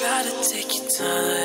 Try to take your time.